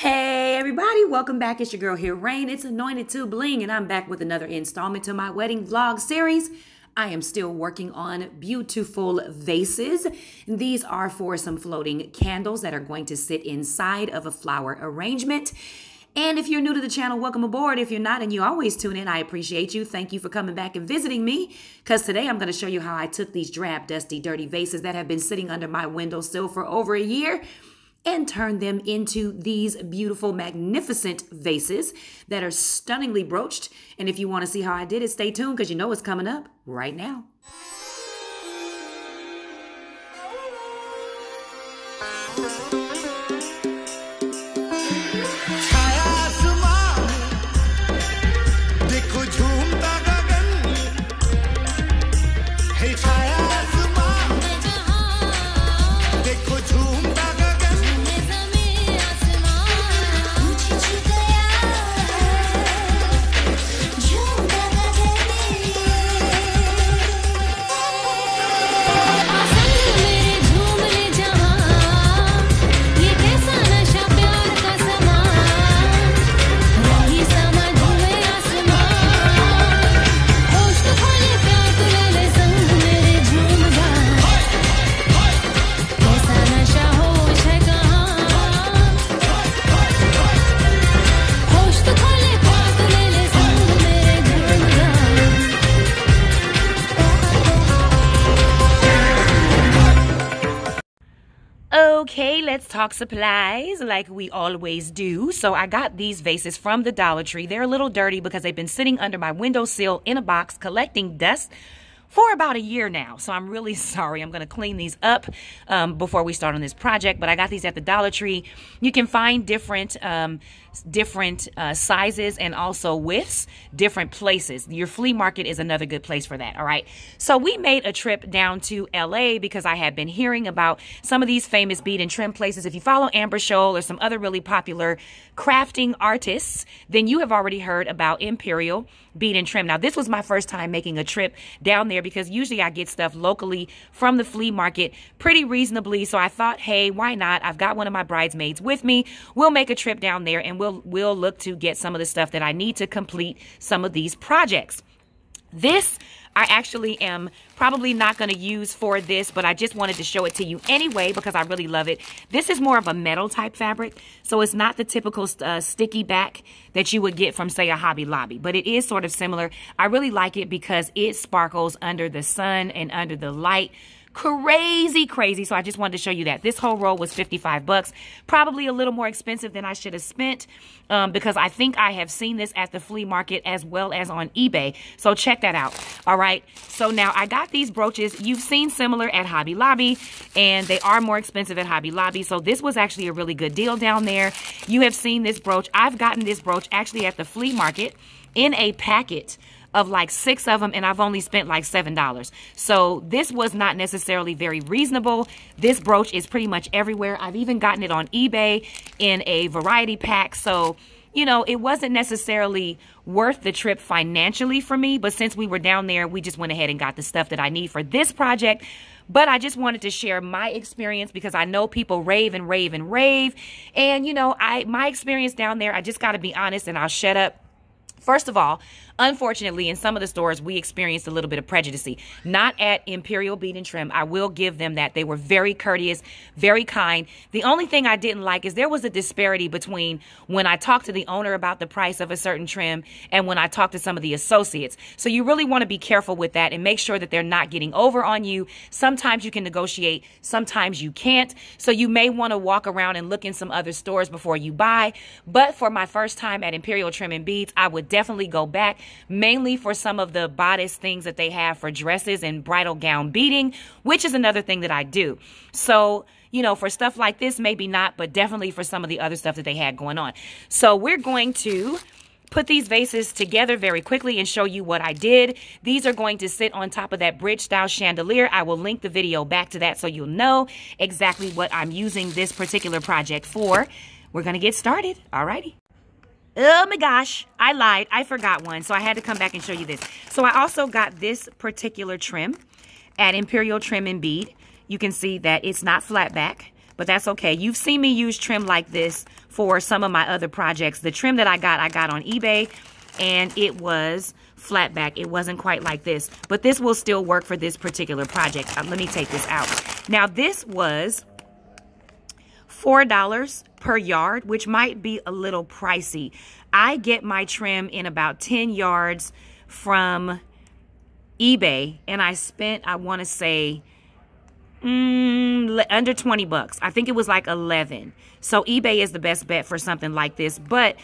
Hey everybody, welcome back. It's your girl here, Rein. It's Anointed 2 Bling, and I'm back with another installment to my wedding vlog series. I am still working on beautiful vases. These are for some floating candles that are going to sit inside of a flower arrangement. And if you're new to the channel, welcome aboard. If you're not and you always tune in, I appreciate you. Thank you for coming back and visiting me, because today I'm going to show you how I took these drab, dusty, dirty vases that have been sitting under my windowsill for over a year and turn them into these beautiful, magnificent vases that are stunningly broached. And if you want to see how I did it, stay tuned, because you know it's coming up right now. Okay, let's talk supplies like we always do. So I got these vases from the Dollar Tree. They're a little dirty because they've been sitting under my windowsill in a box collecting dust for about a year now. So I'm really sorry. I'm going to clean these up before we start on this project. But I got these at the Dollar Tree. You can find different sizes and also widths, different places. Your flea market is another good place for that. All right. So we made a trip down to LA because I had been hearing about some of these famous bead and trim places. If you follow Amber Scholl or some other really popular crafting artists, then you have already heard about Imperial Bead and Trim. Now, this was my first time making a trip down there, because usually I get stuff locally from the flea market pretty reasonably. So I thought, hey, why not? I've got one of my bridesmaids with me. We'll make a trip down there and we'll look to get some of the stuff that I need to complete some of these projects. This I actually am probably not going to use for this, but I just wanted to show it to you anyway because I really love it. This is more of a metal type fabric, so it's not the typical sticky back that you would get from, say, a Hobby Lobby, but it is sort of similar. I really like it because it sparkles under the sun and under the light. Crazy, crazy. So I just wanted to show you that. This whole roll was 55 bucks, probably a little more expensive than I should have spent because I think I have seen this at the flea market as well as on eBay. So check that out. All right. So now I got these brooches. You've seen similar at Hobby Lobby, and they are more expensive at Hobby Lobby. So this was actually a really good deal down there. You have seen this brooch. I've gotten this brooch actually at the flea market in a packet of like 6 of them, and I've only spent like $7. So this was not necessarily very reasonable. This brooch is pretty much everywhere. I've even gotten it on eBay in a variety pack. So, you know, it wasn't necessarily worth the trip financially for me, but since we were down there, we just went ahead and got the stuff that I need for this project. But I just wanted to share my experience because I know people rave and rave and rave. And, you know, my experience down there, I just got to be honest, and I'll shut up. First of all, unfortunately, in some of the stores, we experienced a little bit of prejudice. Not at Imperial Bead and Trim. I will give them that. They were very courteous, very kind. The only thing I didn't like is there was a disparity between when I talked to the owner about the price of a certain trim and when I talked to some of the associates. So you really want to be careful with that and make sure that they're not getting over on you. Sometimes you can negotiate, sometimes you can't. So you may want to walk around and look in some other stores before you buy. But for my first time at Imperial Trim and Beads, I would definitely go back, mainly for some of the bodice things that they have for dresses and bridal gown beading, which is another thing that I do. So, you know, for stuff like this, maybe not, but definitely for some of the other stuff that they had going on. So we're going to put these vases together very quickly and show you what I did. These are going to sit on top of that bridge style chandelier. I will link the video back to that so you'll know exactly what I'm using this particular project for. We're going to get started. All righty. Oh my gosh, I lied. I forgot one, so I had to come back and show you this. So I also got this particular trim at Imperial Trim and Bead. You can see that it's not flat back, but that's okay. You've seen me use trim like this for some of my other projects. The trim that I got on eBay, and it was flat back. It wasn't quite like this, but this will still work for this particular project. Let me take this out. Now, this was $4 per yard, which might be a little pricey. I get my trim in about 10 yards from eBay, and I spent, I want to say, under 20 bucks. I think it was like 11. So eBay is the best bet for something like this. But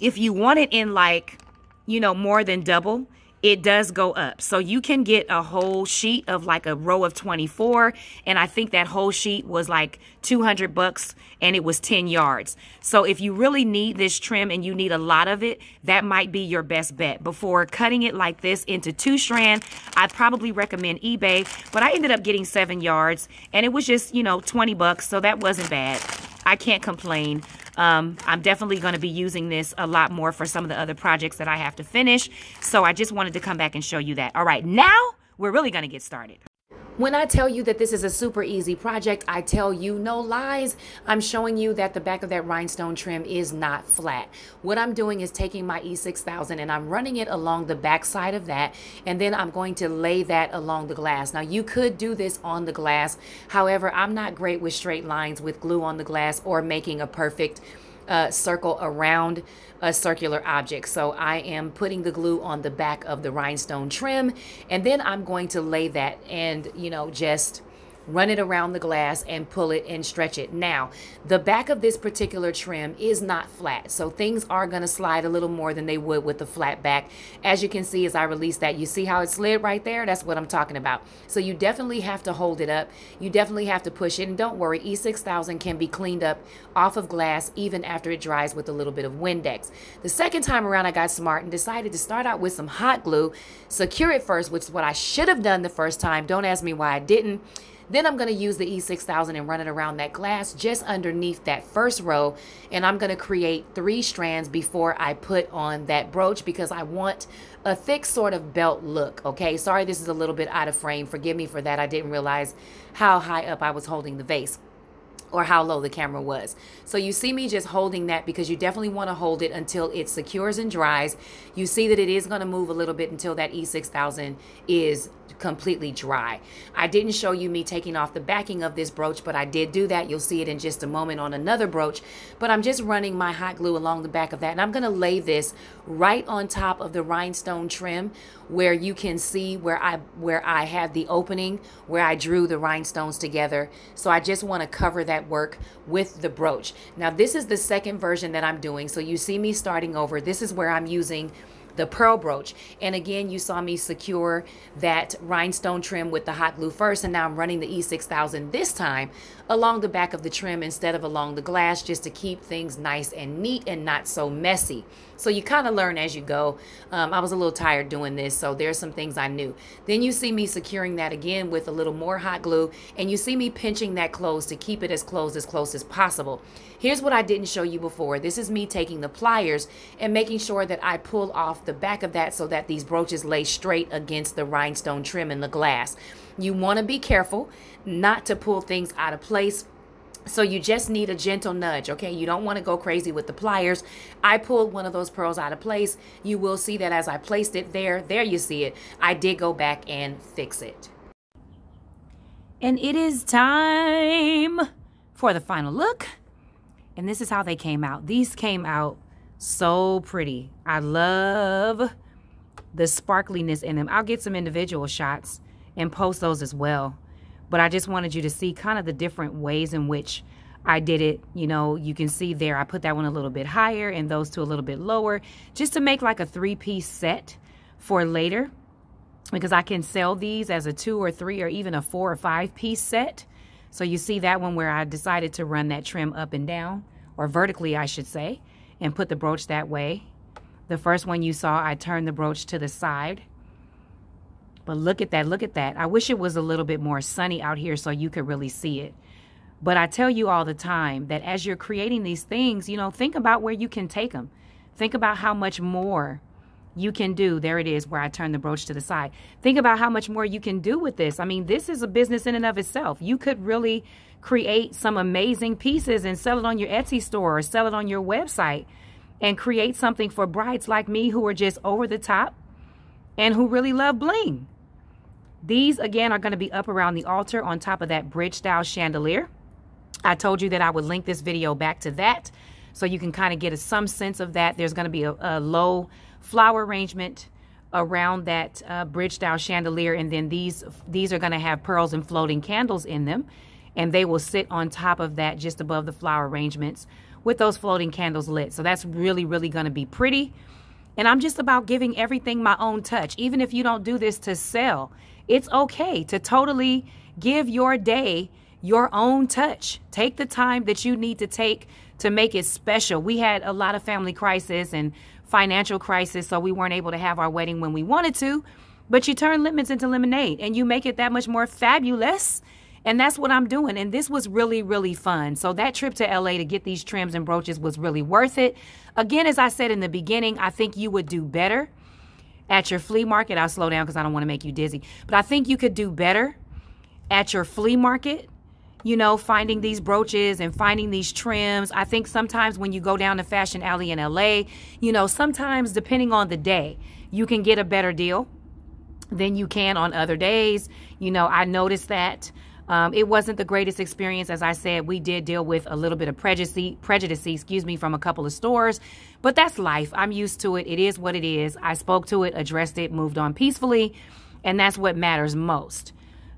if you want it in like, you know, more than double, it does go up. So you can get a whole sheet of like a row of 24. And I think that whole sheet was like 200 bucks and it was 10 yards. So if you really need this trim and you need a lot of it, that might be your best bet. Before cutting it like this into 2 strand, I'd probably recommend eBay, but I ended up getting 7 yards and it was just, you know, 20 bucks. So that wasn't bad. I can't complain. I'm definitely going to be using this a lot more for some of the other projects that I have to finish. So I just wanted to come back and show you that. All right, now we're really going to get started. When I tell you that this is a super easy project, I tell you no lies. I'm showing you that the back of that rhinestone trim is not flat. What I'm doing is taking my E6000 and I'm running it along the back side of that, and then I'm going to lay that along the glass. Now, you could do this on the glass. However, I'm not great with straight lines with glue on the glass or making a perfect circle around a circular object. So I am putting the glue on the back of the rhinestone trim, and then I'm going to lay that and, you know, just run it around the glass and pull it and stretch it. Now, the back of this particular trim is not flat, so things are going to slide a little more than they would with the flat back. As you can see, as I release that, you see how it slid right there? That's what I'm talking about. So you definitely have to hold it up. You definitely have to push it. And don't worry, E6000 can be cleaned up off of glass even after it dries with a little bit of Windex. The second time around, I got smart and decided to start out with some hot glue, secure it first, which is what I should have done the first time. Don't ask me why I didn't. Then I'm going to use the E6000 and run it around that glass just underneath that first row. And I'm going to create 3 strands before I put on that brooch, because I want a thick sort of belt look. Okay, sorry, this is a little bit out of frame. Forgive me for that. I didn't realize how high up I was holding the vase, or how low the camera was. So you see me just holding that, because you definitely want to hold it until it secures and dries. You see that it is going to move a little bit until that E6000 is completely dry. I didn't show you me taking off the backing of this brooch, but I did do that. You'll see it in just a moment on another brooch, but I'm just running my hot glue along the back of that, and I'm going to lay this right on top of the rhinestone trim, where you can see where I have the opening where I drew the rhinestones together. So I just want to cover that work with the brooch. Now, this is the second version that I'm doing. So you see me starting over. This is where I'm using the pearl brooch. And again, you saw me secure that rhinestone trim with the hot glue first. And now I'm running the E6000 this time along the back of the trim instead of along the glass, just to keep things nice and neat and not so messy. So you kind of learn as you go. I was a little tired doing this, so there's some things I knew. Then you see me securing that again with a little more hot glue, and you see me pinching that closed to keep it as close as possible. Here's what I didn't show you before. This is me taking the pliers and making sure that I pull off the back of that so that these brooches lay straight against the rhinestone trim in the glass. You want to be careful not to pull things out of place, so you just need a gentle nudge, okay? You don't want to go crazy with the pliers. I pulled one of those pearls out of place. You will see that as I placed it there you see it. I did go back and fix it. And it is time for the final look. And this is how they came out. These came out so pretty. I love the sparkliness in them. I'll get some individual shots and post those as well, but I just wanted you to see kind of the different ways in which I did it. You know, you can see there I put that one a little bit higher and those two a little bit lower, just to make like a 3-piece set for later, because I can sell these as a 2 or 3 or even a 4 or 5-piece set. So you see that one where I decided to run that trim up and down, or vertically I should say, and put the brooch that way. The first one you saw, I turned the brooch to the side. But look at that, look at that. I wish it was a little bit more sunny out here so you could really see it. But I tell you all the time that as you're creating these things, you know, think about where you can take them. Think about how much more you can do. There it is, where I turn the brooch to the side. Think about how much more you can do with this. I mean, this is a business in and of itself. You could really create some amazing pieces and sell it on your Etsy store or sell it on your website and create something for brides like me who are just over the top and who really love bling. These, again, are going to be up around the altar on top of that bridge style chandelier. I told you that I would link this video back to that, so you can kind of get some sense of that. There's going to be a low flower arrangement around that bridge style chandelier, and then these are going to have pearls and floating candles in them, and they will sit on top of that just above the flower arrangements with those floating candles lit. So that's really, really going to be pretty. And I'm just about giving everything my own touch. Even if you don't do this to sell, it's okay to totally give your day your own touch. Take the time that you need to take to make it special. We had a lot of family crisis and financial crisis, so we weren't able to have our wedding when we wanted to, but you turn lemons into lemonade and you make it that much more fabulous. And that's what I'm doing. And this was really, really fun. So that trip to LA to get these trims and brooches was really worth it. Again, as I said in the beginning, I think you would do better at your flea market. I'll slow down because I don't want to make you dizzy. But I think you could do better at your flea market, you know, finding these brooches and finding these trims. I think sometimes when you go down to Fashion Alley in LA, you know, sometimes depending on the day, you can get a better deal than you can on other days. You know, I noticed that. It wasn't the greatest experience. As I said, we did deal with a little bit of prejudice, from a couple of stores, but that's life. I'm used to it. It is what it is. I spoke to it, addressed it, moved on peacefully, and that's what matters most.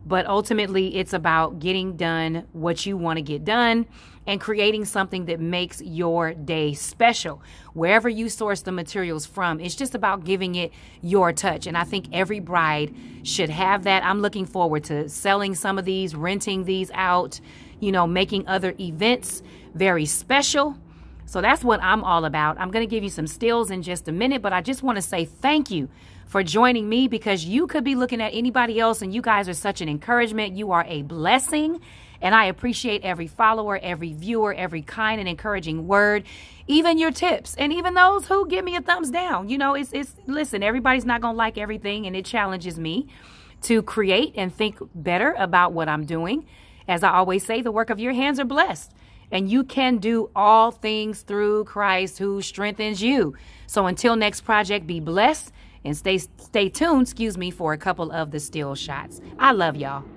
But ultimately, it's about getting done what you want to get done and creating something that makes your day special. Wherever you source the materials from, it's just about giving it your touch. And I think every bride should have that. I'm looking forward to selling some of these, renting these out, you know, making other events very special. So that's what I'm all about. I'm going to give you some stills in just a minute, but I just want to say thank you for joining me, because you could be looking at anybody else and you guys are such an encouragement. You are a blessing, and I appreciate every follower, every viewer, every kind and encouraging word, even your tips, and even those who give me a thumbs down. You know, it's listen, everybody's not going to like everything, and it challenges me to create and think better about what I'm doing. As I always say, the work of your hands are blessed. And you can do all things through Christ who strengthens you. So until next project, be blessed and stay tuned, excuse me, for a couple of the still shots. I love y'all.